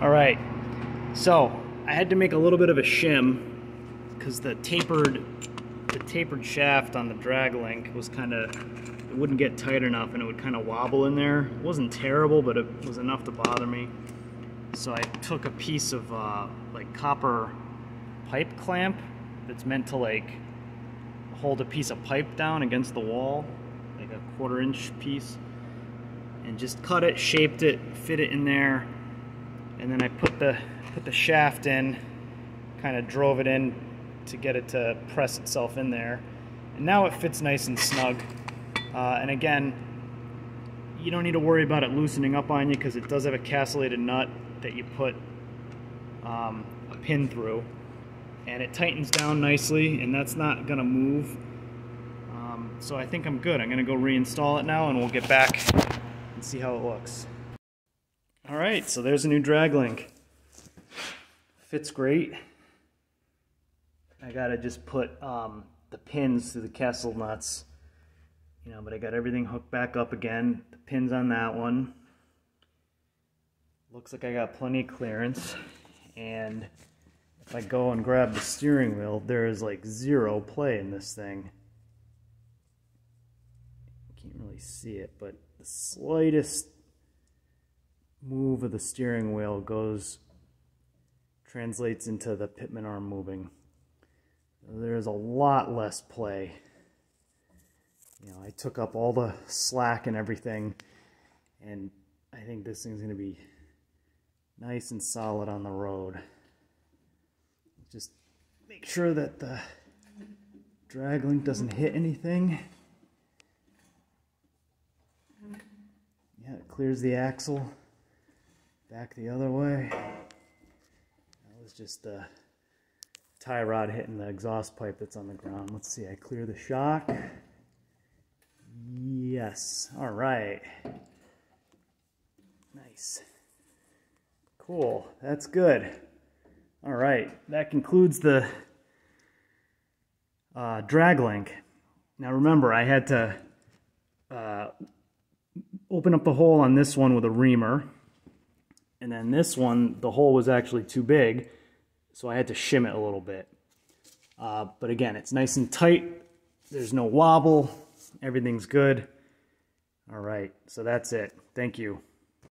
All right, so I had to make a little bit of a shim because the tapered shaft on the drag link was kind of, it wouldn't get tight enough and it would kind of wobble in there. It wasn't terrible, but it was enough to bother me. So I took a piece of like copper pipe clamp that's meant to like hold a piece of pipe down against the wall, like a 1/4 inch piece, and just cut it, shaped it, fit it in there, and then I put the shaft in, kind of drove it in to get it to press itself in there, and now it fits nice and snug. And again, you don't need to worry about it loosening up on you because it does have a castellated nut that you put a pin through, and it tightens down nicely, and that's not gonna move. So I think I'm good. I'm gonna go reinstall it now and we'll get back and see how it looks. All right, so there's a new drag link. Fits great. I gotta just put the pins through the castle nuts, you know, but I got everything hooked back up again. The pins on that one. Looks like I got plenty of clearance, and if I go and grab the steering wheel, there is like zero play in this thing. I can't really see it, but the slightest move of the steering wheel translates into the pitman arm moving. There is a lot less play. You know, I took up all the slack and everything, and I think this thing's gonna be nice and solid on the road. Just make sure that the drag link doesn't hit anything. Yeah, it clears the axle. Back the other way. That was just the tie rod hitting the exhaust pipe that's on the ground. Let's see, I clear the shock. Yes, all right. Nice. Cool, that's good. All right, that concludes the drag link. Now remember, I had to open up the hole on this one with a reamer, and then this one, the hole was actually too big, so I had to shim it a little bit. But again, it's nice and tight. There's no wobble. Everything's good. All right, so that's it. Thank you.